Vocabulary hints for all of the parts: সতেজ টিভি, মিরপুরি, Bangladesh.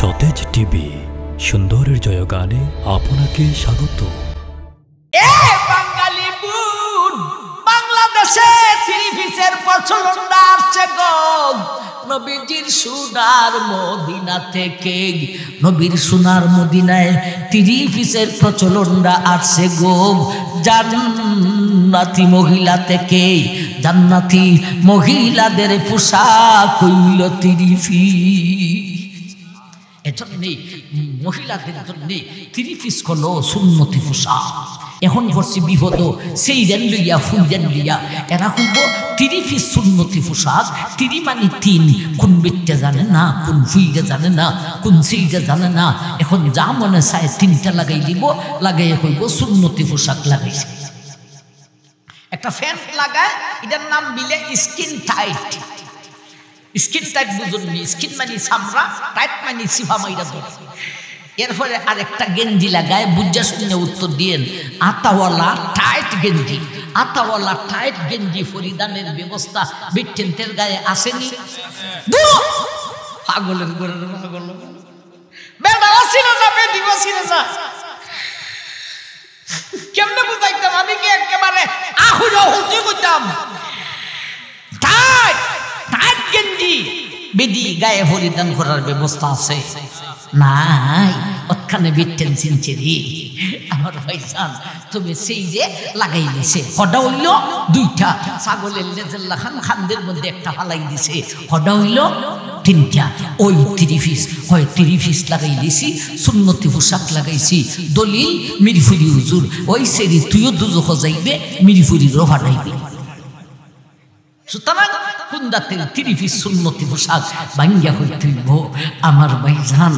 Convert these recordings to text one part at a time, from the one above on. সতেজ টিভি সুন্দরের জয়গানে আপনাকে স্বাগত। এ বাঙালি বোন, বাংলাদেশে থ্রি পিসের প্রচলন আসছে গো। নবীজির সোনার মদিনা থেকে, নবীর সোনার মদিনায় থ্রি পিসের প্রচলনটা আসছে গো। জান্নাতি মহিলা থেকে, জান্নাতি মহিলাদের পোশাক হইল থ্রি পিস। এজন্যই মহিলাদের জন্য থ্রি পিস হলো সুন্নতি পোশাক। এখন পড়ছি বিপদ সেই দেন লইয়া ফুল দেন লইয়া এরা হইব থ্রি পিস সুন্নতি পোশাক। থ্রি মানে তিন, কোন বিটটা জানে না, কোন ফুইটা জানে না, কোন সেইটা জানে না। এখন যা মনে চায় তিনটা লাগাই দিব, লাগাই হইব সুন্নতি পোশাক লাগাইছে। একটা প্যান্ট লাগায়, এটার নাম দিলে স্কিন টাইট। স্কিন টাইট বুঝুননি? স্কিন মানে চামড়া, টাইট মানে সিফা মাইরা ধরে। এরপরে আরেকটা গেঞ্জি লাগায়, বুঝা শুনে উত্তর দিয়েন, আতাওয়ালা টাইট গেঞ্জি। আতাওয়ালা টাইট গেঞ্জি পরিধানের ব্যবস্থা বিটেন্টের গায়ে আসেনি? পাগলের ঘরের পাগল বেদারা ছিল না, বেদিবা ছিল না। কেমনে বুঝাইতাম আমি কি একেবারে আহুল হুজি করতাম? টাইট গেঞ্জি বেদি গায়ে পরিধান করার ব্যবস্থা আছে নাই? ওখানে বিটেন সিনচেরি আমার ভাইজান, তুমি সেই যে লাগাই দিছে হডা হইল দুইটা, ছাগলের লেজেল্লা খান খানদের মধ্যে একটা হালাই দিছে, হডা হইল তিনটা। ওই থ্রি পিস হয়, থ্রি পিস লাগাই দিছি, সুন্নতি পোশাক লাগাইছি। দলিল মিরফুরি হুজুর, ওই সেরি তুইও দুজো যাইবে, মিরফুরিরও হারাইবে। সুতরাং কুন্দাতের থ্রি পিস সুন্নতি পোশাক ভাঙ্গা হইতে হইব। আমার ভাইজান,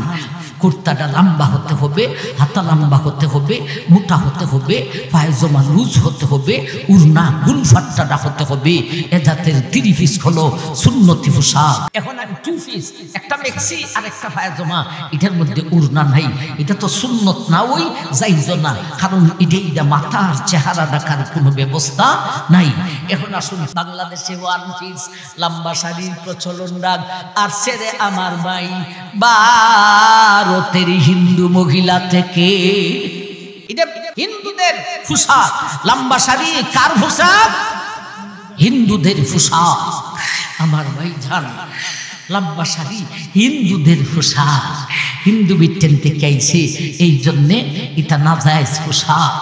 কুর্তাটা লম্বা হতে হবে, হাতা লম্বা হতে হবে, মোটা হতে হবে, পায়জামা লুজ হতে হবে, উড়না গুলফাট্টাটা হতে হবে। এ জাতের থ্রি পিস হলো সুন্নতি পোশাক। এখন আমি টু পিস, একটা মেক্সি আর একটা পায়জামা, এটার মধ্যে উড়না নাই, এটা তো সুন্নত না, ওই যাইজ না, কারণ এটা মাথার চেহারা ঢাকার কোনো ব্যবস্থা নাই। এখন আসুন, বাংলাদেশে ওয়ান পিস লম্বা শাড়ির প্রচলন রাগ আর ছেড়ে আমার ভাই ভারতের হিন্দু মহিলা থেকে, এটা হিন্দুদের পোশাক। লম্বা শাড়ি কার পোশাক? হিন্দুদের পোশাক। আমার ভাই জান, লম্বা শাড়ি হিন্দুদের পোশাক, হিন্দু বিটেন থেকে আইছে, এই জন্যে এটা নাজায়েজ পোশাক।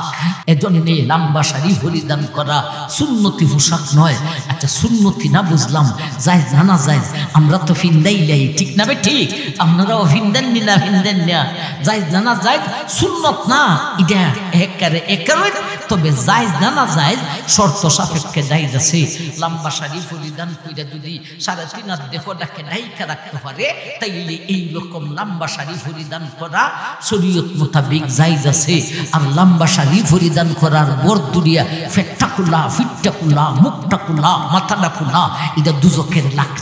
এজন্যে লম্বা শাড়ি পরিধান করা সুন্নতি পোশাক নয়। আচ্ছা, সুন্নতি না বুঝলাম, জায়েজ না না জায়েজ? আমরা তো ফিন্দাই লাই, ঠিক না বে ঠিক? আপনারাও ফিন্দাননি না, ফিন্দান না জায়েজ না না জায়েজ? সুন্নত না, এটা একারে একারে। তবে জায়েজ না না জায়েজ শর্ত সাপেক্ষে জায়েজ আছে। লম্বা শাড়ি পরিধান কইরা যদি সাড়ে তিন হাত দেহটাকে ঢাইকা রাখতে পারে, তাইলে এইরকম লম্বা শাড়ি পরিধান করা শরীয়ত মোতাবেক জায়েজ আছে। আর লম্বা শাড়ি পরিধান করার বরদুরিয়া ফেট্টা খোলা, ফিট্টা খোলা, মুখটা খোলা, মাথাটা খোলা, এটা দুজকের লাগ।